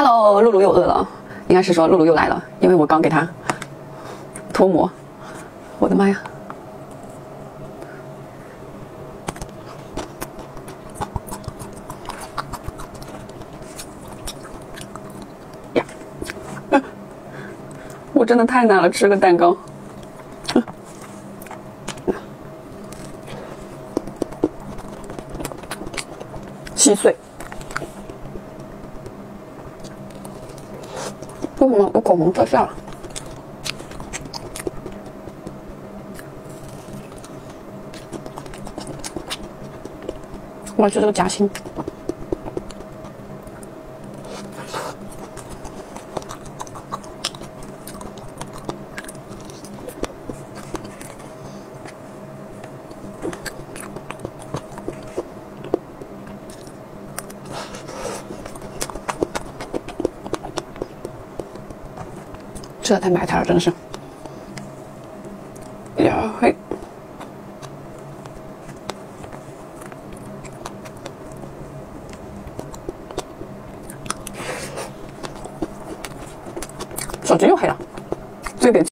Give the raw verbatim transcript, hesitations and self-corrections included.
Hello， 露露又饿了，应该是说露露又来了，因为我刚给她脱模。我的妈呀！呀，我真的太难了，吃个蛋糕。 细碎，为什么我口红掉下了？我要吃这个夹心。吃的太埋汰了，真的是。呀嘿，手指又黑了，这点。